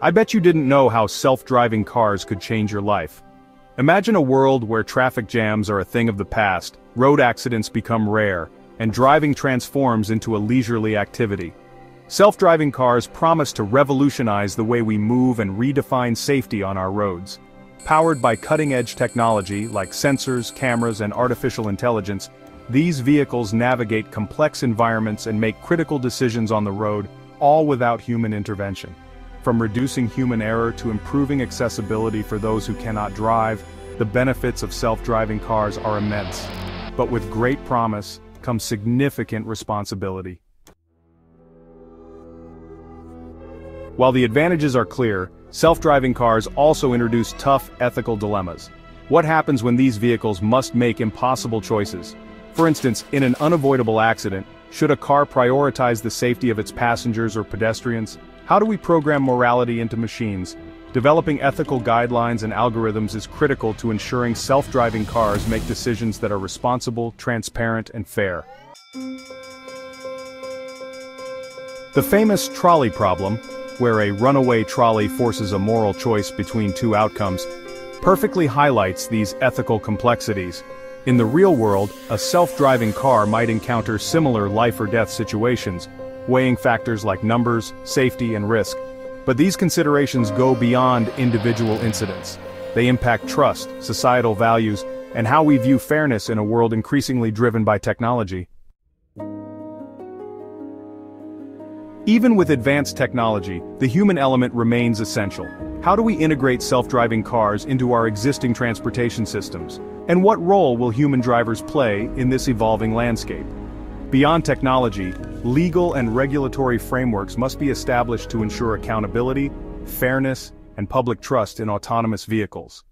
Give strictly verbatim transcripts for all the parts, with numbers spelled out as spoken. I bet you didn't know how self-driving cars could change your life. Imagine a world where traffic jams are a thing of the past, road accidents become rare, and driving transforms into a leisurely activity. Self-driving cars promise to revolutionize the way we move and redefine safety on our roads. Powered by cutting-edge technology like sensors, cameras, and artificial intelligence, these vehicles navigate complex environments and make critical decisions on the road, all without human intervention. From reducing human error to improving accessibility for those who cannot drive, the benefits of self-driving cars are immense. But with great promise comes significant responsibility. While the advantages are clear, self-driving cars also introduce tough ethical dilemmas. What happens when these vehicles must make impossible choices? For instance, in an unavoidable accident, should a car prioritize the safety of its passengers or pedestrians? How do we program morality into machines? Developing ethical guidelines and algorithms is critical to ensuring self-driving cars make decisions that are responsible, transparent, and fair. The famous trolley problem, where a runaway trolley forces a moral choice between two outcomes, perfectly highlights these ethical complexities. In the real world, a self-driving car might encounter similar life or death situations, weighing factors like numbers, safety, and risk. But these considerations go beyond individual incidents. They impact trust, societal values, and how we view fairness in a world increasingly driven by technology. Even with advanced technology, the human element remains essential. How do we integrate self-driving cars into our existing transportation systems? And what role will human drivers play in this evolving landscape? Beyond technology, legal and regulatory frameworks must be established to ensure accountability, fairness, and public trust in autonomous vehicles.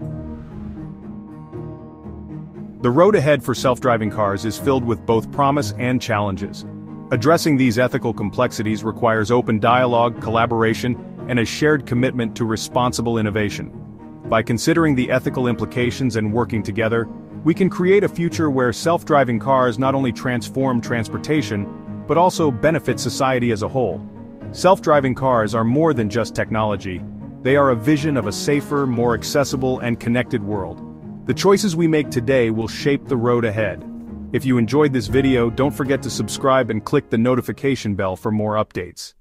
The road ahead for self-driving cars is filled with both promise and challenges. Addressing these ethical complexities requires open dialogue, collaboration, and a shared commitment to responsible innovation. By considering the ethical implications and working together, we can create a future where self-driving cars not only transform transportation, but also benefit society as a whole. Self-driving cars are more than just technology. They are a vision of a safer, more accessible, and connected world. The choices we make today will shape the road ahead. If you enjoyed this video, don't forget to subscribe and click the notification bell for more updates.